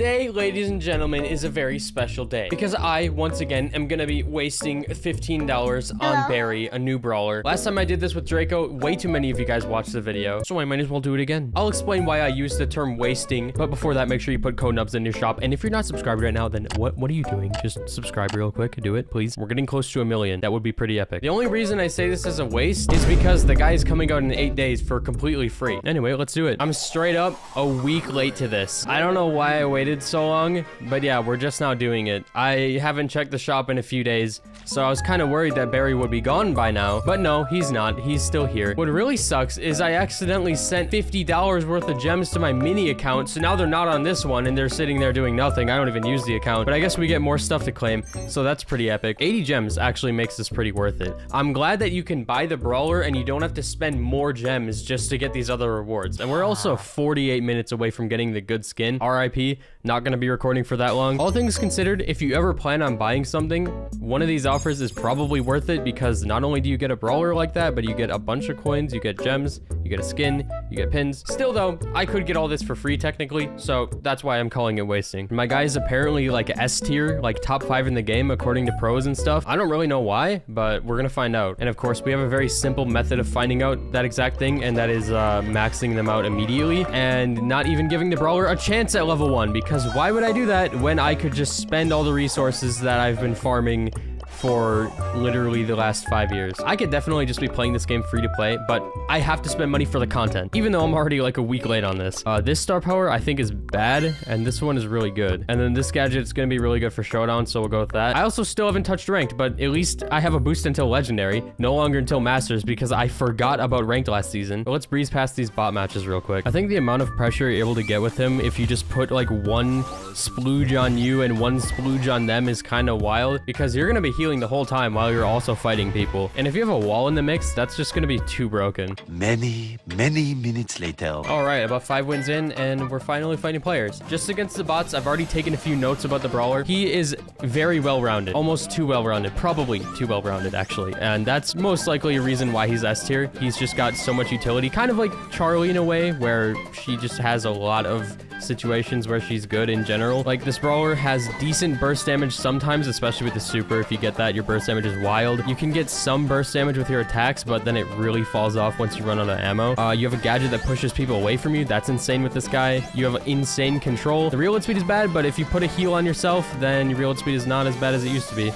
Today, ladies and gentlemen, is a very special day because I, once again, am gonna be wasting $15 on Barry, a new brawler. Last time I did this with Draco, way too many of you guys watched the video, so I might as well do it again. I'll explain why I use the term wasting, but before that, make sure you put code NUBS in your shop. And if you're not subscribed right now, then what are you doing? Just subscribe real quick. Do it, please. We're getting close to 1 million. That would be pretty epic. The only reason I say this is a waste is because the guy is coming out in 8 days for completely free. Anyway, let's do it. I'm straight up a week late to this. I don't know why I waited so long, but yeah, we're just now doing it. I haven't checked the shop in a few days, so I was kind of worried that Barry would be gone by now, but no, he's not. He's still here. What really sucks is I accidentally sent $50 worth of gems to my mini account, so now they're not on this one and they're sitting there doing nothing. I don't even use the account, but I guess we get more stuff to claim, so that's pretty epic. 80 gems actually makes this pretty worth it. I'm glad that you can buy the brawler and you don't have to spend more gems just to get these other rewards. And we're also 48 minutes away from getting the good skin. RIP, not gonna be recording for that long. All things considered, if you ever plan on buying something, one of these offers is probably worth it because not only do you get a brawler like that, but you get a bunch of coins, you get gems, you get a skin, you get pins. Still though, I could get all this for free technically, so that's why I'm calling it wasting. My guy is apparently like S tier, like top 5 in the game according to pros and stuff. I don't really know why, but we're gonna find out. And of course, we have a very simple method of finding out that exact thing, and that is maxing them out immediately and not even giving the brawler a chance at level 1, because why would I do that when I could just spend all the resources that I've been farming for literally the last 5 years. I could definitely just be playing this game free to play, but I have to spend money for the content, even though I'm already like a week late on this. This star power I think is bad, and this one is really good. And then this gadget's gonna be really good for Showdown, so we'll go with that. I also still haven't touched Ranked, but at least I have a boost until Legendary, no longer until Masters, because I forgot about Ranked last season. But let's breeze past these bot matches real quick. I think the amount of pressure you're able to get with him if you just put like one splooge on you and one splooge on them is kind of wild, because you're gonna be healing the whole time while you're also fighting people. And if you have a wall in the mix, that's just gonna be too broken. Many minutes later. All right, about 5 wins in, and we're finally fighting players. Just against the bots, I've already taken a few notes about the brawler. He is very well-rounded, almost too well-rounded, probably too well-rounded actually. And that's most likely a reason why he's S tier. He's just got so much utility, kind of like Charlie in a way, where she just has a lot of situations where she's good in general. Like this brawler has decent burst damage sometimes, especially with the super. If you get that, your burst damage is wild. You can get some burst damage with your attacks, but then it really falls off once you run out of ammo. You have a gadget that pushes people away from you. That's insane with this guy. You have insane control. The reload speed is bad, but if you put a heal on yourself, then your reload speed is not as bad as it used to be.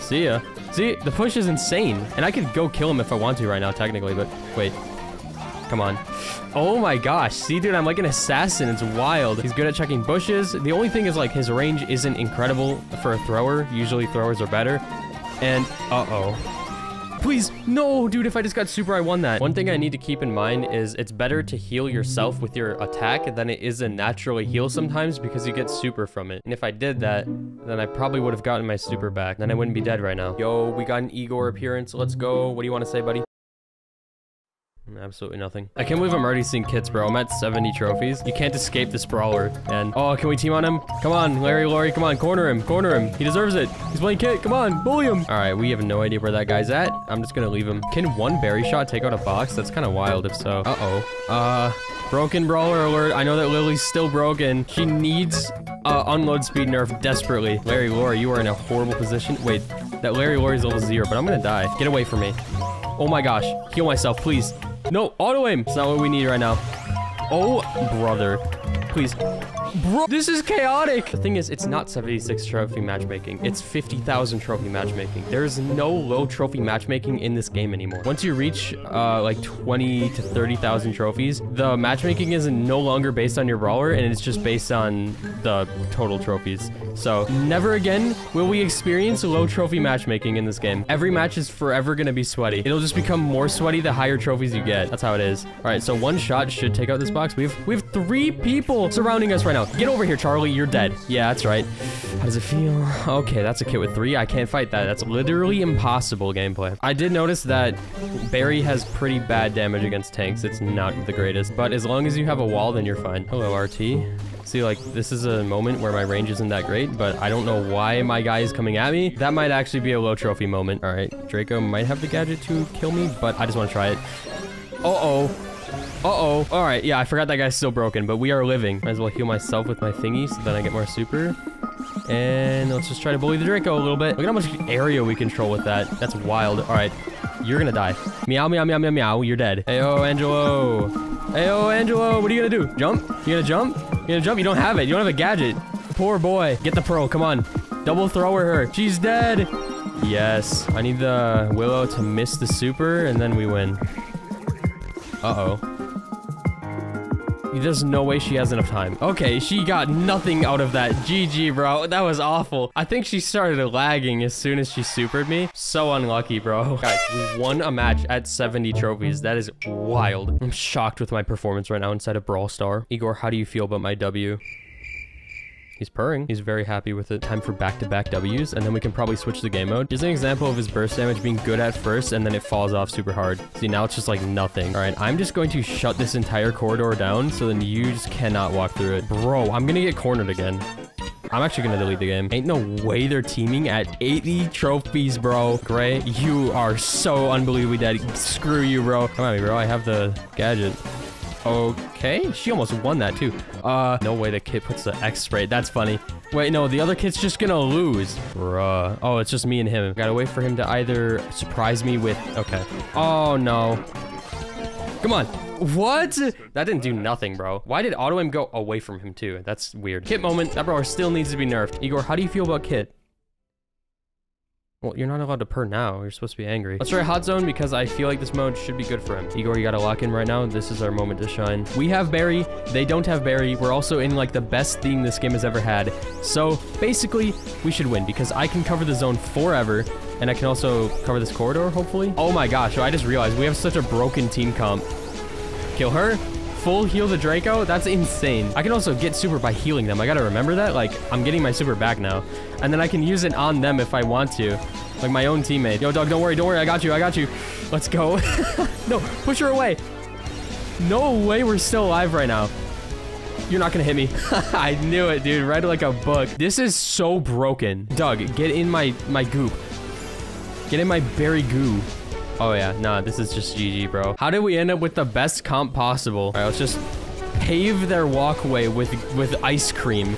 See ya. See, the push is insane, and I could go kill him if I want to right now technically, but wait. Come on. Oh my gosh. See, dude, I'm like an assassin. It's wild. He's good at checking bushes. The only thing is, like, his range isn't incredible for a thrower. Usually throwers are better. And uh-oh. Please, no, dude, if I just got super, I won that. One thing I need to keep in mind is it's better to heal yourself with your attack than it is to naturally heal sometimes, because you get super from it. And if I did that, then I probably would have gotten my super back. Then I wouldn't be dead right now. Yo, we got an Igor appearance. Let's go. What do you want to say, buddy? Absolutely nothing. I can't believe I'm already seeing kits, bro. I'm at 70 trophies. You can't escape this brawler. And oh, can we team on him? Come on, Larry, Laurie, come on, corner him, corner him. He deserves it. He's playing kit. Come on, bully him. All right, we have no idea where that guy's at. I'm just gonna leave him. Can one Barry shot take out a box? That's kind of wild. If so, broken brawler alert. I know that Lily's still broken. She needs unload speed nerf desperately. Larry, Laurie, you are in a horrible position. Wait, that Larry, Laurie's level 0, but I'm gonna die. Get away from me. Oh my gosh, heal myself, please. No, auto aim. It's not what we need right now. Oh, brother. Please. Bro, this is chaotic. The thing is, it's not 76 trophy matchmaking. It's 50,000 trophy matchmaking. There is no low trophy matchmaking in this game anymore. Once you reach like 20 to 30,000 trophies, the matchmaking is no longer based on your brawler, and it's just based on the total trophies. So never again will we experience low trophy matchmaking in this game. Every match is forever going to be sweaty. It'll just become more sweaty the higher trophies you get. That's how it is. All right, so one shot should take out this box. We have 3 people surrounding us right now. Get over here, Charlie. You're dead. Yeah, that's right. How does it feel? Okay, that's a kit with 3. I can't fight that. That's literally impossible gameplay. I did notice that Barry has pretty bad damage against tanks. It's not the greatest, but as long as you have a wall, then you're fine. Hello, RT. See, like, this is a moment where my range isn't that great, but I don't know why my guy is coming at me. That might actually be a low trophy moment. All right, Draco might have the gadget to kill me, but I just want to try it. Uh-oh. Uh-oh. All right. Yeah, I forgot that guy's still broken, but we are living. Might as well heal myself with my thingy so then I get more super. And let's just try to bully the Draco a little bit. Look at how much area we control with that. That's wild. All right. You're gonna die. Meow, meow, meow, meow, meow. You're dead. Ayo, Angelo. Ayo, Angelo. What are you gonna do? Jump? You gonna jump? You gonna jump? You don't have it. You don't have a gadget. Poor boy. Get the pearl. Come on. Double thrower her. She's dead. Yes. I need the Willow to miss the super, and then we win. Uh-oh. There's no way she has enough time. Okay, she got nothing out of that. GG, bro. That was awful. I think she started lagging as soon as she supered me. So unlucky, bro. Guys, we won a match at 70 trophies. That is wild. I'm shocked with my performance right now inside of Brawl Star. Igor, how do you feel about my W? He's purring. He's very happy with it. Time for back-to-back W's, and then we can probably switch the game mode. Here's an example of his burst damage being good at first, and then it falls off super hard. See, now it's just like nothing. All right, I'm just going to shut this entire corridor down, so then you just cannot walk through it. Bro, I'm gonna get cornered again. I'm actually gonna delete the game. Ain't no way they're teaming at 80 trophies, bro. Gray, you are so unbelievably dead. Screw you, bro. Come at me, bro. I have the gadget. Okay, she almost won that too. No way the kid puts the X spray. That's funny. Wait, no, the other kid's just gonna lose. Bruh. Oh, it's just me and him. Gotta wait for him to either surprise me with... Okay. Oh, no. Come on. What? That didn't do nothing, bro. Why did auto-aim go away from him too? That's weird. Kit moment. That brawler still needs to be nerfed. Igor, how do you feel about Kit? Well, you're not allowed to purr now. You're supposed to be angry. Let's try Hot Zone because I feel like this mode should be good for him. Igor, you gotta lock in right now. This is our moment to shine. We have Barry. They don't have Barry. We're also in like the best theme this game has ever had. So basically, we should win because I can cover the zone forever and I can also cover this corridor, hopefully. Oh my gosh, I just realized we have such a broken team comp. Kill her. Full heal the Draco? That's insane. I can also get super by healing them. I gotta remember that. Like, I'm getting my super back now. And then I can use it on them if I want to. Like my own teammate. Yo, dog, don't worry. I got you, I got you. Let's go. No, push her away. No way we're still alive right now. You're not gonna hit me. I knew it, dude. Right like a book. This is so broken. Doug, get in my goop. Get in my berry goo. Oh yeah, nah, this is just GG, bro. How did we end up with the best comp possible? All right, let's just pave their walkway with ice cream.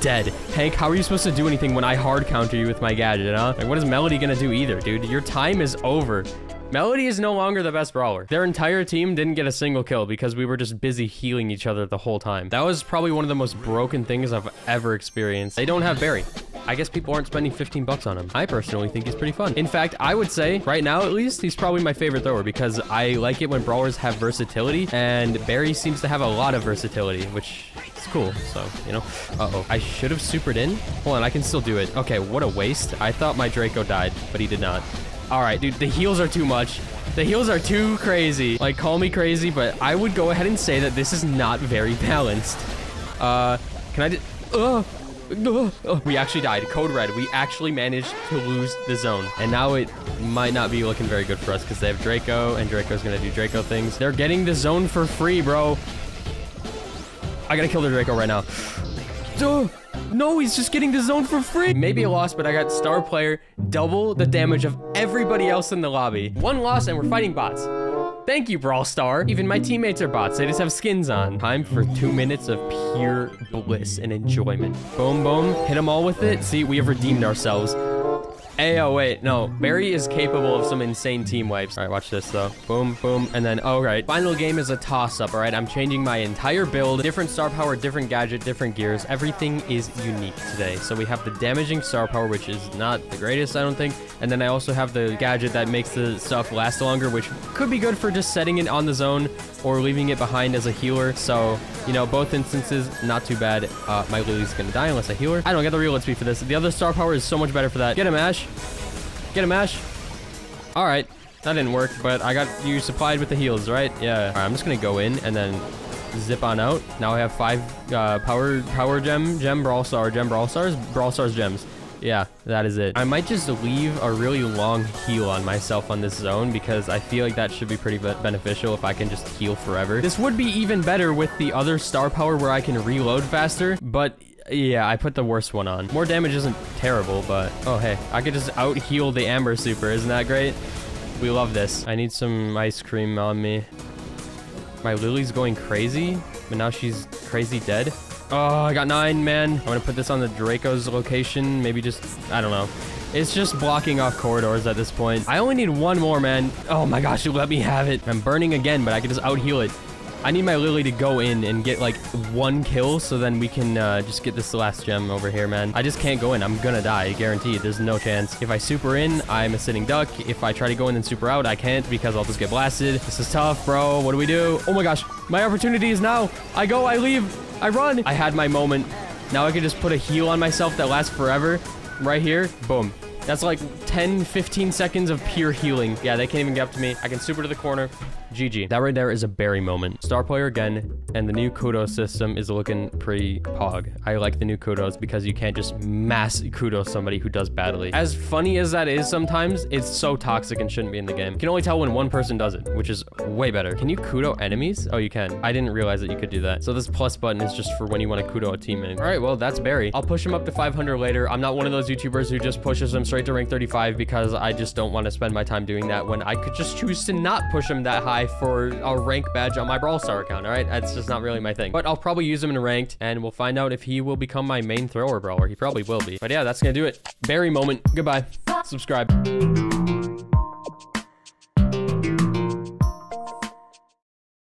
Dead. Hank, how are you supposed to do anything when I hard counter you with my gadget, huh? Like, what is Melody gonna do either, dude? Your time is over. Melody is no longer the best brawler. Their entire team didn't get a single kill because we were just busy healing each other the whole time. That was probably one of the most broken things I've ever experienced. They don't have Barry. I guess people aren't spending 15 bucks on him. I personally think he's pretty fun. In fact, I would say, right now at least, he's probably my favorite thrower because I like it when brawlers have versatility, and Barry seems to have a lot of versatility, which is cool, so, you know. Uh-oh, I should have supered in. Hold on, I can still do it. Okay, what a waste. I thought my Draco died, but he did not. All right, dude, the heals are too much. The heals are too crazy. Like, call me crazy, but I would go ahead and say that this is not very balanced. Can I just... We actually died. Code red. We actually managed to lose the zone. And now it might not be looking very good for us because they have Draco and Draco's going to do Draco things. They're getting the zone for free, bro. I got to kill the Draco right now. No, he's just getting the zone for free. Maybe a loss, but I got star player, double the damage of everybody else in the lobby. One loss and we're fighting bots. Thank you, Brawl Star. Even my teammates are bots. They just have skins on. Time for 2 minutes of pure bliss and enjoyment. Boom, boom. Hit them all with it. See, we have redeemed ourselves. Ayo, wait. No, Barry is capable of some insane team wipes. All right, watch this, though. Boom, boom. And then, all right. Final game is a toss-up, all right? I'm changing my entire build. Different star power, different gadget, different gears. Everything is unique today. So we have the damaging star power, which is not the greatest, I don't think. And then I also have the gadget that makes the stuff last longer, which could be good for just setting it on the zone or leaving it behind as a healer. So, you know, both instances, not too bad. My Lily's gonna die unless I heal her. I don't get the real speed for this. The other star power is so much better for that. Get him, Ash. Get him, Ash. All right, that didn't work, but I got you supplied with the heals, right? Yeah. All right, I'm just gonna go in and then zip on out. Now I have 5 Brawl Stars gems. Yeah, that is it. I might just leave a really long heal on myself on this zone because I feel like that should be pretty beneficial if I can just heal forever. This would be even better with the other star power where I can reload faster, but yeah, I put the worst one on. More damage isn't terrible, but oh hey, I could just out heal the Amber super. Isn't that great? We love this. I need some ice cream on me. My Lily's going crazy, but now she's crazy dead. Oh, I got 9, man. I'm gonna put this on the Draco's location. Maybe just, I don't know. It's just blocking off corridors at this point. I only need one more, man. Oh my gosh, let me have it. I'm burning again, but I can just out-heal it. I need my Lily to go in and get like one kill so then we can just get this last gem over here, man. I just can't go in. I'm gonna die, guaranteed. There's no chance. If I super in, I'm a sitting duck. If I try to go in and super out, I can't because I'll just get blasted. This is tough, bro. What do we do? Oh my gosh, my opportunity is now. I go, I leave, I run. I had my moment. Now I can just put a heal on myself that lasts forever. Right here, boom. That's like 10, 15 seconds of pure healing. Yeah, they can't even get up to me. I can super to the corner. GG. That right there is a Barry moment. Star player again, and the new kudos system is looking pretty pog. I like the new kudos because you can't just mass kudos somebody who does badly. As funny as that is sometimes, it's so toxic and shouldn't be in the game. You can only tell when one person does it, which is way better. Can you kudo enemies? Oh, you can. I didn't realize that you could do that. So this plus button is just for when you want to kudo a teammate. All right, well, that's Barry. I'll push him up to 500 later. I'm not one of those YouTubers who just pushes him straight to rank 35 because I just don't want to spend my time doing that when I could just choose to not push him that high for a rank badge on my Brawl Star account. All right, that's just not really my thing, but I'll probably use him in ranked and we'll find out if he will become my main thrower brawler. He probably will be, but yeah, that's gonna do it. Barry moment. Goodbye. Subscribe.